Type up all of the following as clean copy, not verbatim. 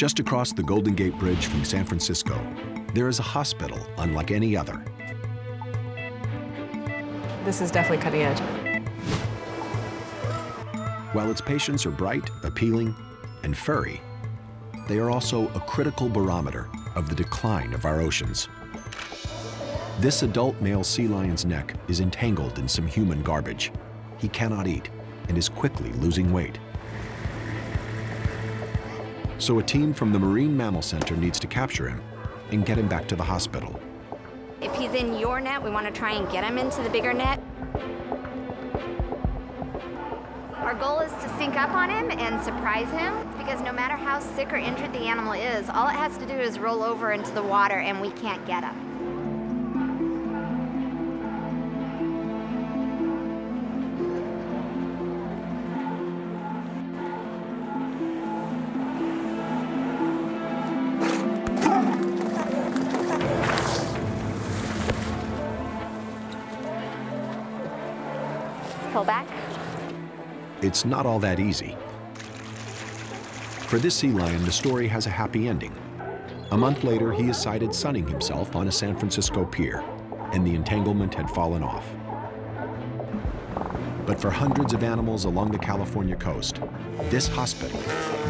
Just across the Golden Gate Bridge from San Francisco, there is a hospital unlike any other. This is definitely cutting edge. While its patients are bright, appealing, and furry, they are also a critical barometer of the decline of our oceans. This adult male sea lion's neck is entangled in some human garbage. He cannot eat and is quickly losing weight. So a team from the Marine Mammal Center needs to capture him and get him back to the hospital. If he's in your net, we want to try and get him into the bigger net. Our goal is to sneak up on him and surprise him, because no matter how sick or injured the animal is, all it has to do is roll over into the water and we can't get him. Pull back. It's not all that easy. For this sea lion, the story has a happy ending. A month later, he is sighted sunning himself on a San Francisco pier, and the entanglement had fallen off. But for hundreds of animals along the California coast, this hospital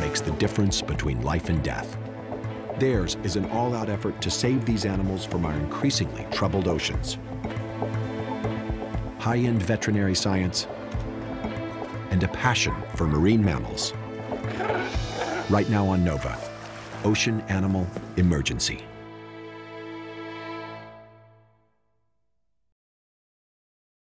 makes the difference between life and death. Theirs is an all-out effort to save these animals from our increasingly troubled oceans. High-end veterinary science, and a passion for marine mammals. Right now on NOVA, Ocean Animal Emergency.